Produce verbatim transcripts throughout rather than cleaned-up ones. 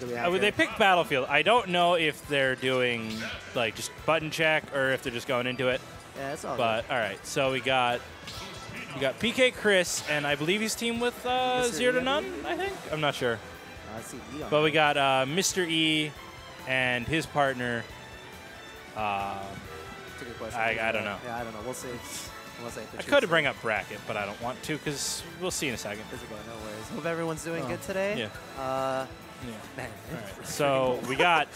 What do we have uh, here? They picked Battlefield. I don't know if they're doing like just button check or if they're just going into it. Yeah, that's all. But good. All right, so we got we got P K Chris, and I believe he's teamed with uh, Zero to None. I think I'm not sure. Uh, see e but we got uh, Mister E and his partner. Uh, that's a good question. I, I don't know. Yeah, I don't know. We'll see. Unless I, I could bring up bracket, but I don't want to because we'll see in a second. There's a go, no worries. Hope everyone's doing oh. good today. Yeah. Uh, yeah. Man. Right. So we got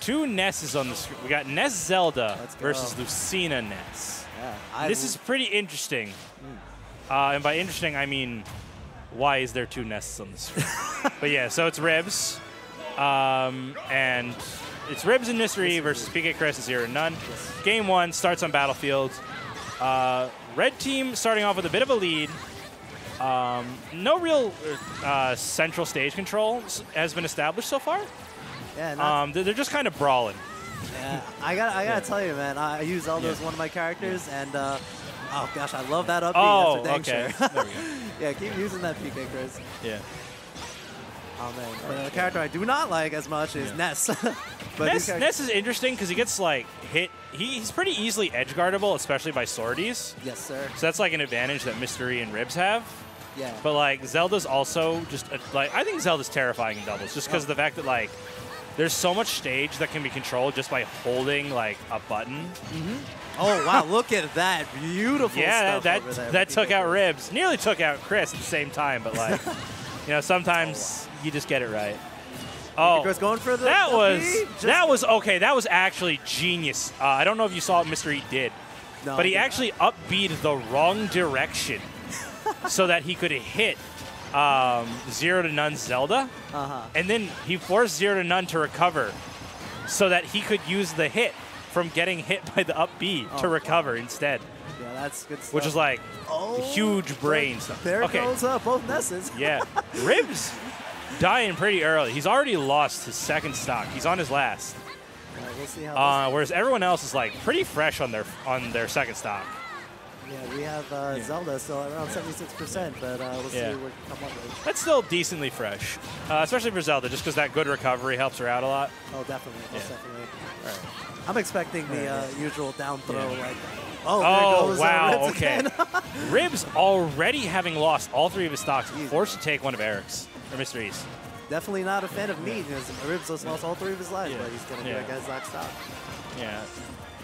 two Nesses on the screen. We got Ness Zelda versus Lucina Ness. Yeah, this is pretty interesting. Mm. Uh, and by interesting, I mean, why is there two Nesses on the screen? But yeah, so it's Ribs. Um, and it's Ribs and Mystery versus P K Chris and Zero None. Yes. Game one starts on Battlefield. Uh, red team starting off with a bit of a lead. Um, no real uh, central stage control has been established so far. Yeah, um, they're just kind of brawling. Yeah, I got I gotta yeah. tell you, man. I use Zelda yeah. as one of my characters, yeah. and uh, oh gosh, I love that upbeat. Oh, that's for dang okay. Sure. There we go. Yeah, keep using that, P K Chris. Yeah. Oh man, but the character I do not like as much is yeah. Ness. But Ness, Ness is interesting because he gets like hit. He, he's pretty easily edge guardable, especially by sorties. Yes, sir. So that's like an advantage that Mystery and Ribs have. Yeah. But like Zelda's also just a, like I think Zelda's terrifying in doubles just because oh. of the fact that like there's so much stage that can be controlled just by holding like a button. Mm-hmm. Oh wow! Look at that beautiful. Yeah, stuff that over there. That took out Ribs. Nearly took out Chris at the same time, but like you know sometimes. Oh, wow. You just get it right. Oh, going for the, that the was beat, that was okay. That was actually genius. Uh, I don't know if you saw what Mister E did, no, but he yeah. actually upbeat the wrong direction so that he could hit um, Zero to None Zelda, uh-huh. and then he forced Zero to None to recover so that he could use the hit from getting hit by the upbeat oh, to recover wow. instead. Yeah, that's good stuff. Which is like oh, huge brain stuff. There okay. goes up both Nesses. Yeah, Ribs. Dying pretty early. He's already lost his second stock. He's on his last. All right, we'll see how uh, whereas everyone else is like pretty fresh on their on their second stock. Yeah, we have uh, yeah. Zelda still around seventy-six percent, but uh, we'll see yeah. what come up with. That's still decently fresh, uh, especially for Zelda, just because that good recovery helps her out a lot. Oh, definitely. Yeah. definitely. All right. I'm expecting the uh, usual down throw. Yeah. Like, oh, oh there goes, wow. Uh, Ribs okay. Ribs already having lost all three of his stocks, Jeez. forced to take one of Eric's. Or Mister E's. Definitely not a fan of meat. Ribs has lost all three of his lives, yeah. but he's going to do yeah. that guy's lock stop. Yeah.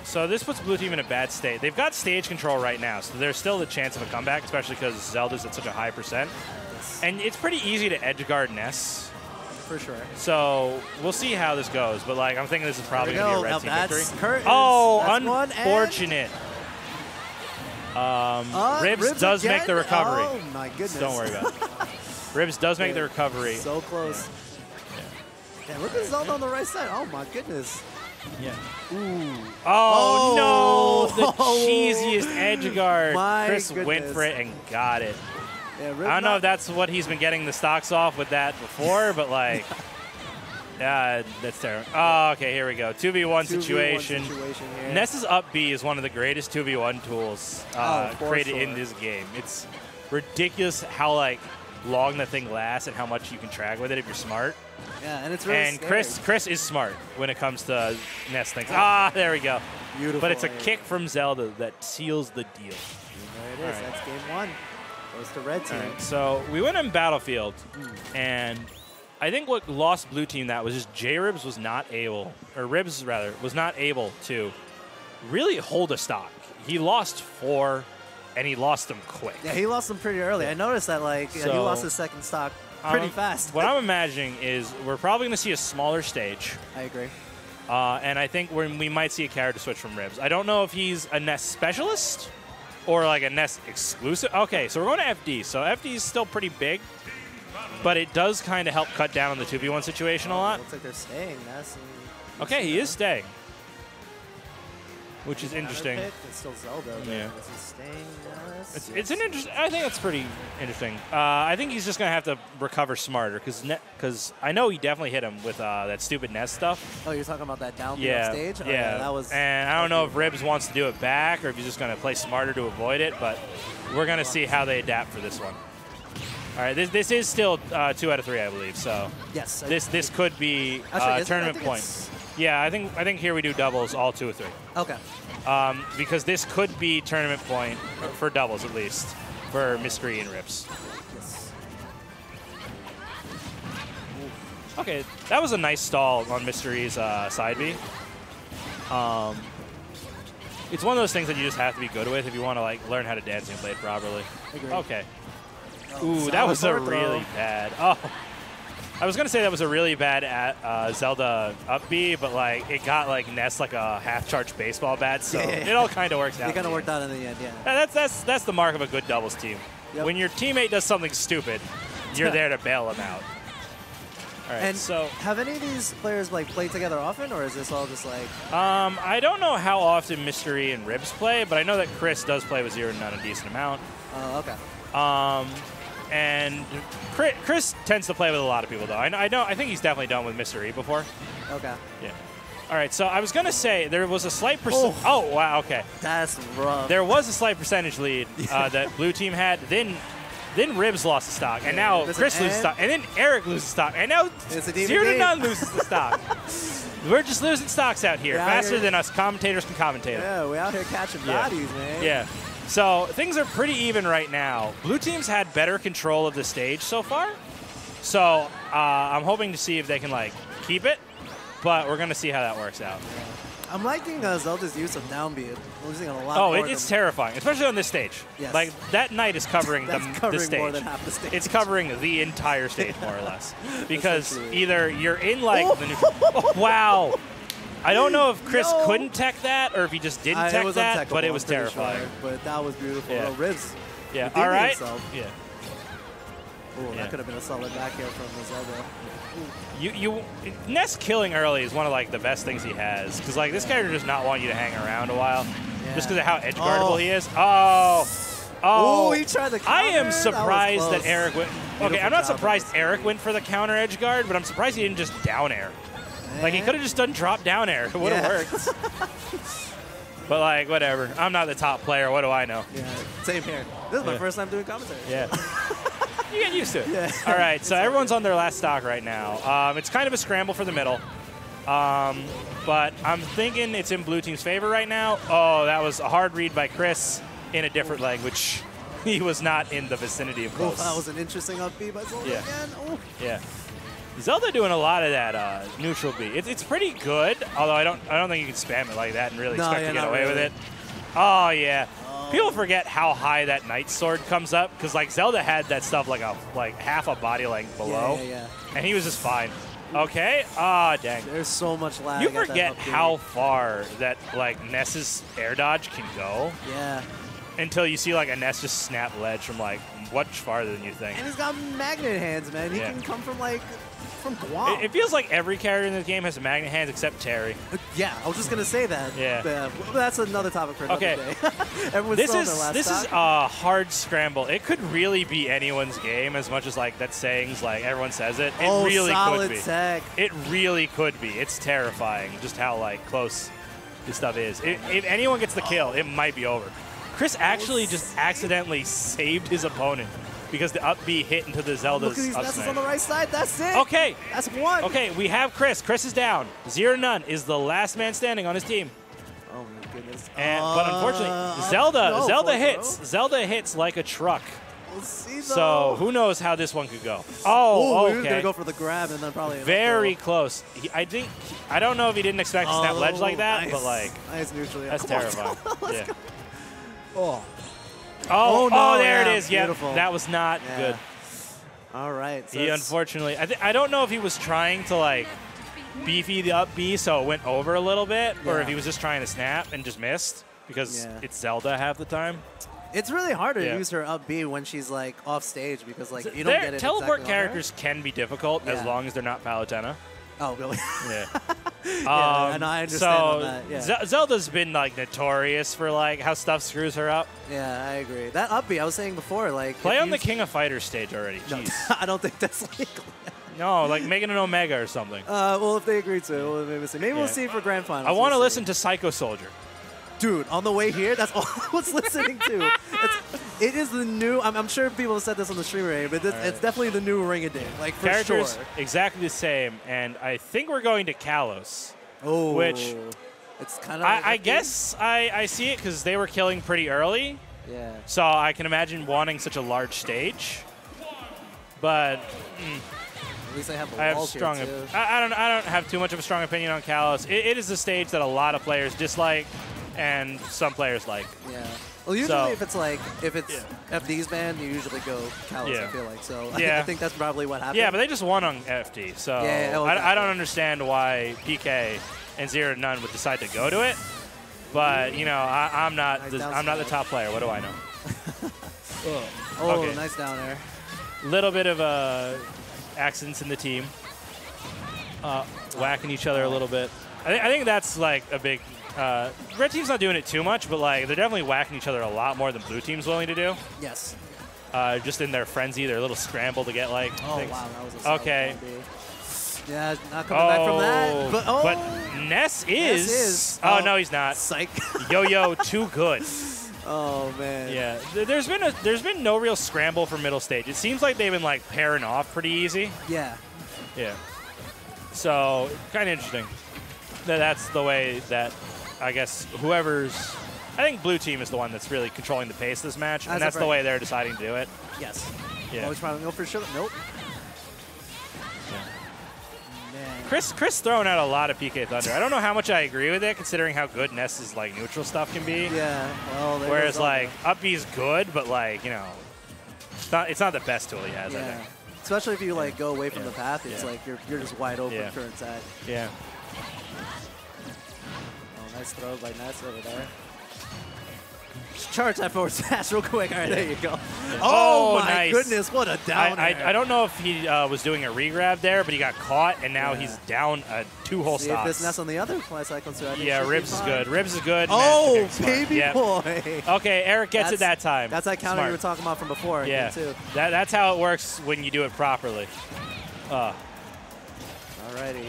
So this puts Blue Team in a bad state. They've got stage control right now, so there's still the chance of a comeback, especially because Zelda's at such a high percent. Yes. And it's pretty easy to edge guard Ness. For sure. So we'll see how this goes, but like I'm thinking this is probably going to be a red team victory. Curtains. Oh, that's unfortunate. Um, uh, Ribs, Ribs does again? make the recovery. Oh, my goodness. So don't worry about it. Ribs does make yeah. the recovery. So close. Yeah. Yeah. Yeah, look at Zelda on the right side. Oh my goodness. Yeah. Ooh. Oh, oh. no! The cheesiest edge guard. My Chris goodness. went for it and got it. Yeah, I don't know if that's what he's been getting the stocks off with that before, but like, yeah, that's terrible. Oh, okay, here we go. two v one situation. situation Ness's up B is one of the greatest two v one tools uh, oh, created sure. in this game. It's ridiculous how like. long the thing lasts and how much you can track with it if you're smart. Yeah, and it's really And scary. Chris Chris is smart when it comes to Ness things. Ah, there we go. Beautiful. But it's a kick from Zelda that seals the deal. And there it is. Right. That's game one. Goes to red team. Right. So we went on Battlefield, and I think what lost blue team that was just J-Ribs was not able, or Ribs rather, was not able to really hold a stock. He lost four. And he lost them quick. Yeah, he lost them pretty early. Yeah. I noticed that, like, so, yeah, he lost his second stock pretty um, fast. What I'm imagining is we're probably going to see a smaller stage. I agree. Uh, and I think we're, we might see a character switch from Ribs. I don't know if he's a Ness specialist or, like, a Ness exclusive. Okay, so we're going to F D. So F D is still pretty big, but it does kind of help cut down on the two v one situation oh, a lot. Looks like they're staying, Ness. And okay, he is staying. Which is interesting. It's still Zelda. Yeah. It's, it's an interesting. I think that's pretty interesting. Uh, I think he's just gonna have to recover smarter, cause because I know he definitely hit him with uh, that stupid Ness stuff. Oh, you're talking about that down yeah. stage. Oh, yeah. yeah. That was. And I don't know if Ribs wants to do it back or if he's just gonna play smarter to avoid it. But we're gonna see how they adapt for this one. All right, this this is still uh, two out of three, I believe. So yes, I, this this could be uh, actually, tournament points. Yeah, I think I think here we do doubles, all two or three. Okay. Um, because this could be tournament point for doubles at least for Mystery and Ribs. Yes. Okay, that was a nice stall on Mystery's uh, side B. Um, it's one of those things that you just have to be good with if you want to like learn how to dance and play it properly. Agreed. Okay. Ooh, that was a really bad. Oh, I was gonna say that was a really bad at, uh, Zelda up B, but like it got like Ness like a half-charged baseball bat, so yeah, yeah, yeah. It all kind of works out. It kind of worked out in the end, yeah. That's that's that's the mark of a good doubles team. Yep. When your teammate does something stupid, you're there to bail them out. All right, and so have any of these players like played together often, or is this all just like? Um, I don't know how often Mystery and Ribs play, but I know that Chris does play with Zero to None a decent amount. Oh, okay. Um. And Chris, Chris tends to play with a lot of people, though. I, I know. I think he's definitely done with Mister E before. Okay. Yeah. All right. So I was gonna say there was a slight percent. Oh. oh wow. Okay. That's rough. There was a slight percentage lead uh, that Blue Team had. Then, then Ribs lost the stock, and yeah, now Chris loses stock, and then Eric loses stock, and now Zero to None loses the stock. We're just losing stocks out here We're faster out here. than us commentators can commentate. Yeah, we're out here catching bodies, yeah. man. Yeah. So things are pretty even right now. Blue Team's had better control of the stage so far. So uh, I'm hoping to see if they can like keep it, but we're gonna see how that works out. I'm liking uh, Zelda's use of downbeat. Losing a lot. Oh, it, it's terrifying, especially on this stage. Yes. Like that knight is covering, the, covering the stage. More than half the stage. It's covering the entire stage more or less, because either you're in like the new. Oh, wow. I don't know if Chris no. couldn't tech that or if he just didn't I, tech that, but it was terrifying. Sure, but that was beautiful. Yeah. Oh, Ribs. Yeah. All right. Himself. Yeah. Oh, yeah. That could have been a solid back air from Zelda. You, you, Ness killing early is one of like the best things he has, because like this yeah. character does not want you to hang around a while, yeah. just because of how edge guardable oh. he is. Oh. Oh. Ooh, he tried the counter. I am surprised that, that Eric went. Okay, I'm not surprised Eric went for the counter edge guard, but I'm surprised he didn't just down air. Like, he could have just done drop down air. It would have yeah. worked. But, like, whatever. I'm not the top player. What do I know? Yeah, same here. This is my yeah. first time doing commentary. Yeah. You get used to it. Yeah. All right, so it's everyone's on their last stock right now. Um, it's kind of a scramble for the middle. Um, but I'm thinking it's in Blue Team's favor right now. Oh, that was a hard read by Chris in a different language. He was not in the vicinity of close. Oh, that was an interesting up-B by Zelda yeah. again. Oh. Yeah. Zelda doing a lot of that uh, neutral B. It, it's pretty good, although I don't I don't think you can spam it like that and really no, expect yeah, to get away really. with it. Oh yeah, oh. people forget how high that Knight Sword comes up, because like Zelda had that stuff like a like half a body length below, yeah, yeah, yeah. and he was just fine. Okay, ah oh, dang. There's so much lag. You forget how far that like Ness's air dodge can go. Yeah. Until you see like a Ness just snap ledge from like much farther than you think. And he's got magnet hands, man. He yeah. can come from like. It, it feels like every character in this game has a magnet hands except Terry. Yeah, I was just gonna say that. Yeah, yeah. Well, that's another topic for another okay. day. Everyone's this is last this stock. is a hard scramble. It could really be anyone's game, as much as like that saying's like everyone says it. It oh, really solid could be. Tech. It really could be. It's terrifying just how like close this stuff is. It, if anyone gets the kill, it might be over. Chris actually oh, just accidentally saved his opponent, because the up B hit into the Zelda's Look at these on the right side. That's it. Okay. That's one. Okay, we have Chris. Chris is down. Zero to None is the last man standing on his team. Oh, my goodness. And, uh, but unfortunately, Zelda know, Zelda hits. Though. Zelda hits like a truck. We'll see, though. So who knows how this one could go. Oh, Ooh, okay. We were going to go for the grab and then probably... Very close. He, I think I don't know if he didn't expect oh, to snap ledge like that, nice. but like... Nice neutral. Yeah. That's Come terrifying. On, yeah. Oh. Oh, oh, no, oh, there yeah. it is. Yeah, Beautiful. that was not yeah. good. All right. So he unfortunately, I, th I don't know if he was trying to like beefy the up B so it went over a little bit, yeah. or if he was just trying to snap and just missed, because yeah. it's Zelda half the time. It's really hard to yeah. use her up B when she's like off stage, because like so you don't get it. Teleport exactly characters can be difficult yeah. as long as they're not Palutena. Oh, really? Yeah. yeah um, and I understand so that. Yeah. Zelda's been like notorious for like how stuff screws her up. Yeah, I agree. That upbeat I was saying before, like play on the King of Fighters stage already. No, Jeez. I don't think that's legal. No, like making an Omega or something. Uh, well, if they agree to, we'll maybe see. Maybe yeah. we'll see for grand finals. I want to we'll listen to Psycho Soldier. Dude, on the way here, that's all I was listening to. It's, It is the new, I'm, I'm sure people have said this on the stream already, but this, right. it's definitely the new Ring of Day. Like, for Characters sure. exactly the same, and I think we're going to Kalos. Oh. Which, it's kind of. I, like I guess I, I see it because they were killing pretty early. Yeah. So I can imagine wanting such a large stage. But. Mm, At least I have a I have strong. Too. I, I don't. I don't have too much of a strong opinion on Kalos. It, it is a stage that a lot of players dislike, and some players like. Yeah. Well, usually so, if it's like if it's yeah. F D's band, you usually go Kalos. Yeah. I feel like so. I, yeah. I think that's probably what happened. Yeah, but they just won on F D, so yeah, yeah, okay. I, I don't understand why P K and Zero to None would decide to go to it. But you know, I, I'm not. Nice the, I'm not the top player. What do I know? oh, okay. Nice down air. Little bit of a. Accidents in the team, uh, whacking each other a little bit. I, th I think that's like a big. Uh, red team's not doing it too much, but like they're definitely whacking each other a lot more than blue team's willing to do. Yes. Uh, just in their frenzy, their little scramble to get like. Oh things. Wow, that was a solid okay. one, yeah, not coming oh, back from that. But, oh. but Ness is. Ness is. Oh, oh no, he's not. Psych. Yo-yo, too good. Oh man. Yeah, there's been a there's been no real scramble for middle stage. It seems like they've been like pairing off pretty easy. Yeah. Yeah. So kind of interesting. That's the way that I guess whoever's I think blue team is the one that's really controlling the pace this match, that's and that's the way they're deciding to do it. Yes. Yeah. Always trying to go for sure. Nope. Chris, Chris throwing out a lot of P K Thunder. I don't know how much I agree with it, considering how good Ness's like neutral stuff can be. Yeah. Well, whereas like up B's good, but like you know, it's not it's not the best tool he has. Yeah. I think. Especially if you like go away from yeah. the path, it's yeah. like you're you're just wide open yeah. current side. Yeah. Oh, nice throw by Ness over there. Just charge that forward smash real quick. All right, there you go. Oh, oh my nice. goodness, what a downer. I, I, I don't know if he uh, was doing a re-grab there, but he got caught, and now yeah. he's down a two-hole stop. See if this Ness on the other play cycle, too. I think yeah, Ribs is good. Ribs is good. Oh, baby yep. boy. Okay, Eric gets that's, it that time. That's that counter smart. you were talking about from before. Yeah, too. That, that's how it works when you do it properly. Uh. Alrighty.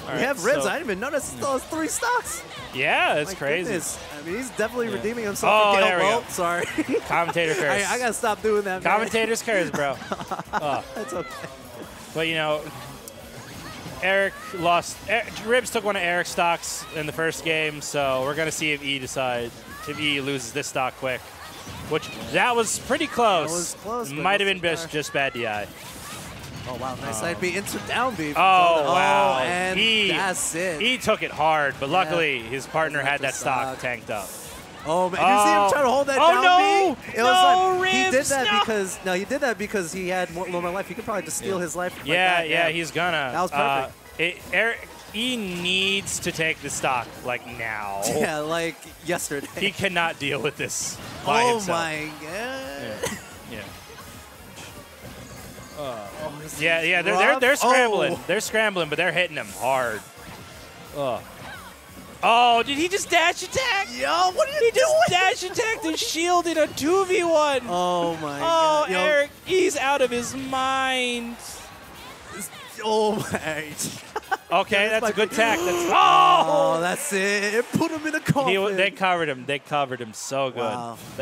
All right, we have Ribs. So, I didn't even notice those three stocks. Yeah, it's crazy. Goodness. I mean, he's definitely yeah. redeeming himself. Oh, there we go. Sorry. Commentator curse. I, I gotta stop doing that. Commentator's curse, bro. Oh. That's okay. But you know, Eric lost. Er, Ribs took one of Eric's stocks in the first game, so we're gonna see if E decides if E loses this stock quick. Which that was pretty close. That was close. Might have been just, just bad D I. Oh, wow. Nice um, side B into down B. Oh, oh, wow. And he, that's it. He took it hard, but luckily yeah. his partner had that stock, stock tanked up. Oh, man. Oh. You see him trying to hold that oh, down no. B? It no, was like, Ribs, he did that no. because, no, he did that because he had more, more life. He could probably just steal yeah. his life. Like yeah, that. yeah, yeah, he's gonna. That was perfect. Uh, it, Eric, he needs to take the stock, like, now. Yeah, like yesterday. He cannot deal with this by oh, himself. Oh, my God. Yeah. yeah. Uh, oh, yeah, yeah, they're, they're, they're scrambling. Oh. They're scrambling, but they're hitting him hard. Uh. Oh, did he just dash attack? Yo, what are you he doing? He just dash attacked and shielded a two v one. Oh, my oh, God. Oh, Eric, he's out of his mind. Oh, my. Okay, yeah, that's a good tack. That's oh! oh, that's it. It put him in a coffin. He, they covered him. They covered him so good. Wow. They